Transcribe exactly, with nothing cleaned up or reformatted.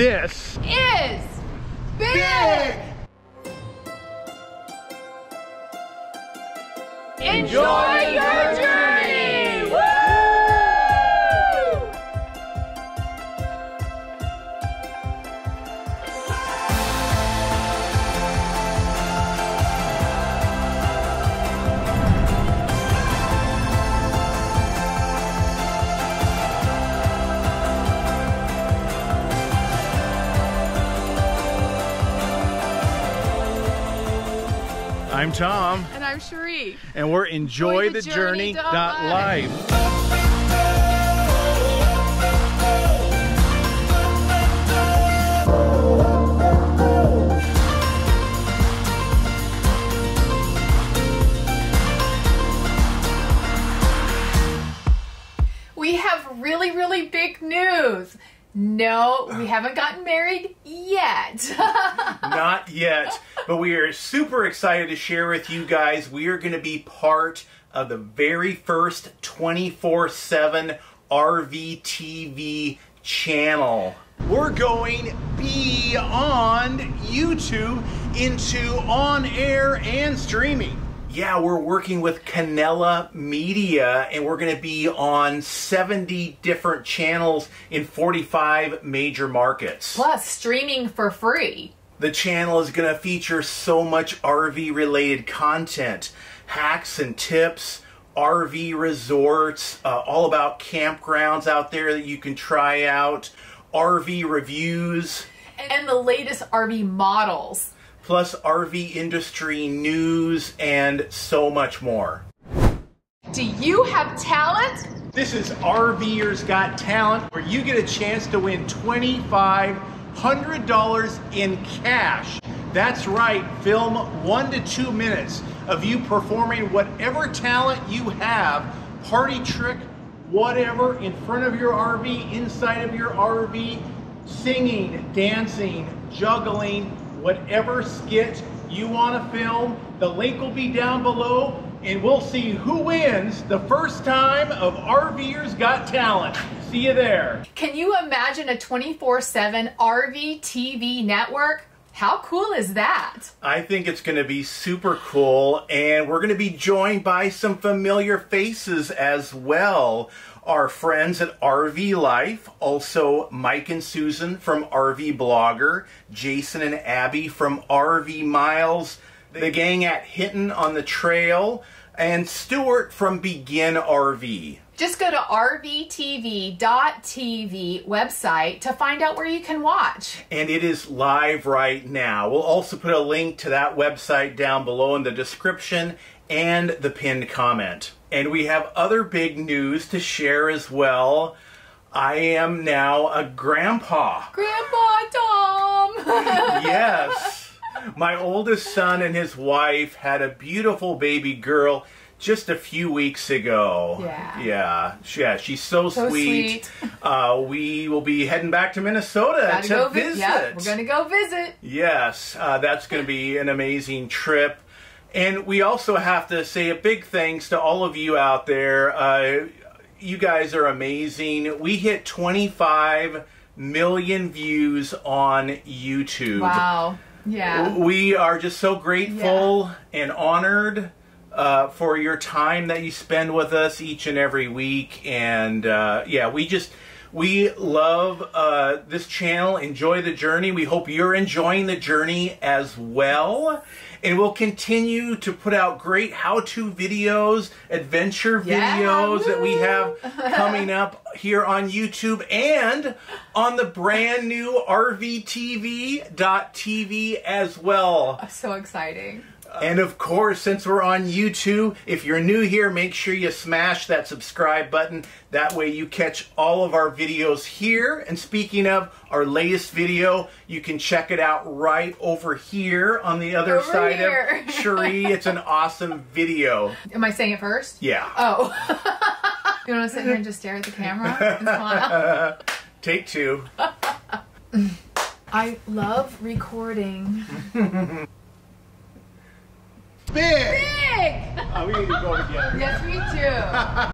This is big. big. Enjoy your journey. Woo! I'm Tom. And I'm Cheri. And we're enjoy the journey dot life. We have really, really big news. No, we haven't gotten married yet. Not yet, but we are super excited to share with you guys. We are going to be part of the very first twenty-four seven R V T V channel. We're going beyond YouTube into on-air and streaming. Yeah, we're working with Canela Media, and we're going to be on seventy different channels in forty-five major markets. Plus, streaming for free. The channel is going to feature so much R V-related content. Hacks and tips, R V resorts, uh, all about campgrounds out there that you can try out, R V reviews. And the latest R V models. Plus R V industry news and so much more. Do you have talent? This is RVer's Got Talent, where you get a chance to win twenty-five hundred dollars in cash. That's right, film one to two minutes of you performing whatever talent you have, party trick, whatever, in front of your R V, inside of your R V, singing, dancing, juggling, whatever skit you want to film. The link will be down below, and we'll see who wins the first time of RVer's Got Talent. See you there. Can you imagine a twenty-four seven R V T V network? How cool is that? I think it's going to be super cool, and we're going to be joined by some familiar faces as well. Our friends at R V Life, also Mike and Susan from R V Blogger, Jason and Abby from R V Miles, the gang at Hittin' on the Trail, and Stuart from Begin R V. Just go to R V T V dot T V website to find out where you can watch. And it is live right now. We'll also put a link to that website down below in the description and the pinned comment. And we have other big news to share as well. I am now a grandpa. Grandpa Tom! Yes. My oldest son and his wife had a beautiful baby girl just a few weeks ago. Yeah. Yeah. Yeah, she's so, so sweet. sweet. uh, we will be heading back to Minnesota Gotta to visit. Vi yeah, we're going to go visit. Yes. Uh, that's going to be an amazing trip. And we also have to say a big thanks to all of you out there. Uh, you guys are amazing. We hit twenty-five million views on YouTube. Wow. Yeah. We are just so grateful yeah. and honored Uh, for your time that you spend with us each and every week. And uh, yeah, we just, we love uh, this channel. Enjoy the journey. We hope you're enjoying the journey as well. And we'll continue to put out great how-to videos, adventure videos yeah, that we have coming up here on YouTube and on the brand new R V T V dot T V as well. So exciting. And of course, since we're on YouTube, if you're new here, make sure you smash that subscribe button. That way you catch all of our videos here. And speaking of our latest video, you can check it out right over here on the other over side here. of Cheri. It's an awesome video. Am I saying it first? Yeah. Oh. You want to sit here and just stare at the camera? Take two. I love recording. Big! Big! Oh, we need to go together. Yes, we do.